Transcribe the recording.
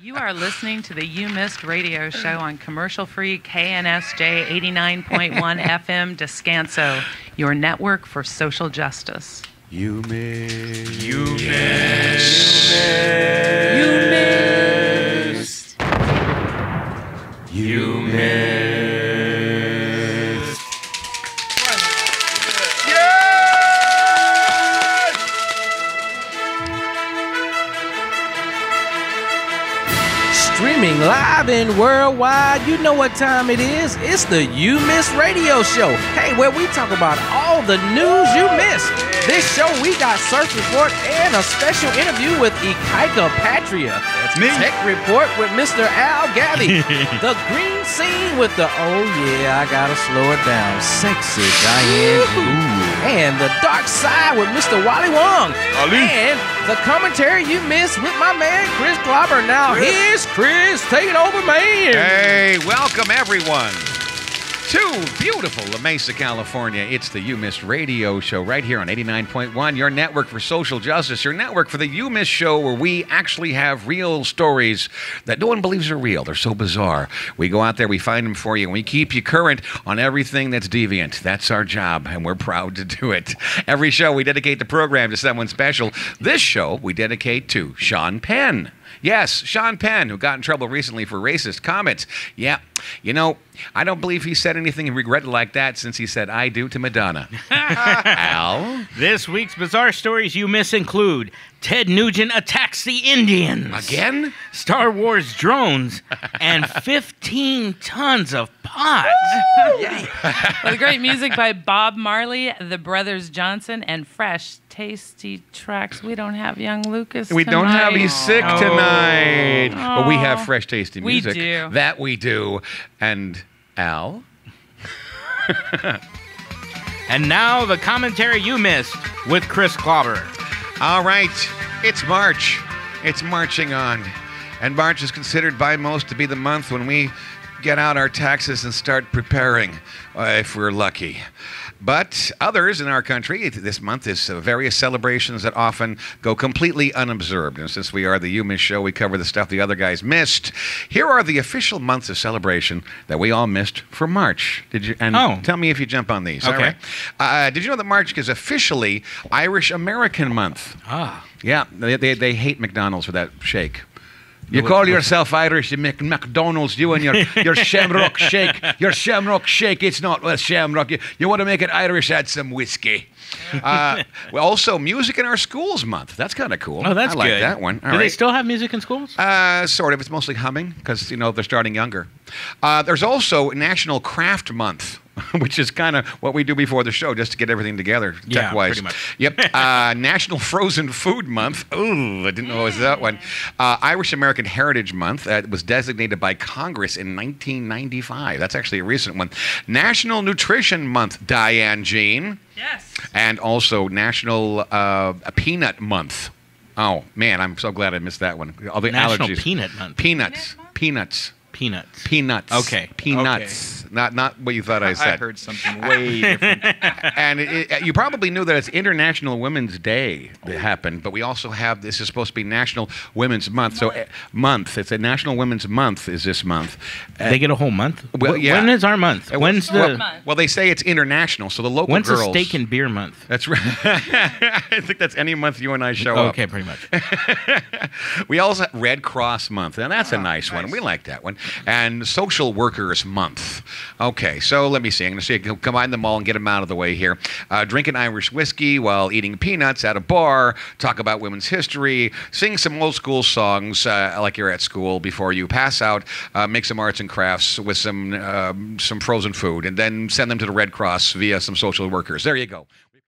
You are listening to the You Missed Radio Show on commercial-free KNSJ 89.1 FM Descanso, your network for social justice. You missed. You missed. You missed. You missed. Yes! Streaming live and worldwide, you know what time it is. It's the You Missed Radio Show. Hey, where we talk about all the news you missed. This show, we got Surf Report and a special interview with Ikaika Patria. That's me. Tech Report with Mr. Al Gaddy. The green scene with the, oh yeah, I gotta slow it down, sexy Diane Jean. And the dark side with Mr. Wally Wong. Ali. And the commentary you missed with my man, Chris Clobber. Now, here's Chris. Take it over, man. Hey, welcome, everyone. To beautiful La Mesa, California. It's the You Missed Radio Show right here on 89.1, your network for social justice, your network for the You Missed Show, where we actually have real stories that no one believes are real. They're so bizarre. We go out there, we find them for you, and we keep you current on everything that's deviant. That's our job, and we're proud to do it. Every show, we dedicate the program to someone special. This show, we dedicate to Sean Penn. Yes, Sean Penn, who got in trouble recently for racist comments. Yeah, you know, I don't believe he said anything he regretted like that since he said I do to Madonna. Al? This week's bizarre stories you miss include Ted Nugent attacks the Indians. Again? Star Wars drones and 15 tons of pot. With great music by Bob Marley, the Brothers Johnson, and fresh, tasty tracks. We don't have young Lucas tonight. We don't have, he's sick tonight. Aww. But we have fresh, tasty music. We do. That we do. And Al? And now the commentary you missed with Chris Clobber. All right, it's March. It's marching on. And March is considered by most to be the month when we get out our taxes and start preparing, if we're lucky. But others in our country, this month is various celebrations that often go completely unobserved. And since we are the You Missed Show, we cover the stuff the other guys missed. Here are the official months of celebration that we all missed for March. Did you? And tell me if you jump on these. Okay. All right. Did you know that March is officially Irish American Month? Ah. Yeah, they hate McDonald's for that shake. You call yourself Irish, you make McDonald's, you and your shamrock shake. Your shamrock shake, it's not a shamrock. You want to make it Irish, add some whiskey. Also, Music in Our Schools Month. That's kind of cool. Oh, that's good. I like that one. All right. Do they still have music in schools? Sort of. It's mostly humming because, you know, they're starting younger. There's also National Craft Month, which is kind of what we do before the show, just to get everything together, tech-wise. Pretty much. Yep. National Frozen Food Month. Ooh, I didn't know it was that one. Irish American Heritage Month. It was designated by Congress in 1995. That's actually a recent one. National Nutrition Month, Diane Jean. Yes. And also National Peanut Month. Oh, man, I'm so glad I missed that one. All the National allergies. Peanut Month. Peanuts. Peanuts. Peanuts. Peanuts. Okay. Peanuts. Okay. Not what you thought I said. I heard something way different. And you probably knew that it's International Women's Day that happened, but we also have, this is supposed to be National Women's Month. So it's a National Women's Month is this month. They get a whole month? Well, yeah. When is our month? When's the... Well, they say it's international, so the local girls... When's the steak and beer month? That's right. I think that's any month you and I show up. Okay, pretty much. We also have Red Cross Month. Now, that's a nice one. We like that one. And Social Workers Month. Okay, so let me see. I'm going to see, combine them all and get them out of the way here. Drinking Irish whiskey while eating peanuts at a bar. Talk about women's history. Sing some old school songs like you're at school before you pass out. Make some arts and crafts with some frozen food. And then send them to the Red Cross via some social workers. There you go.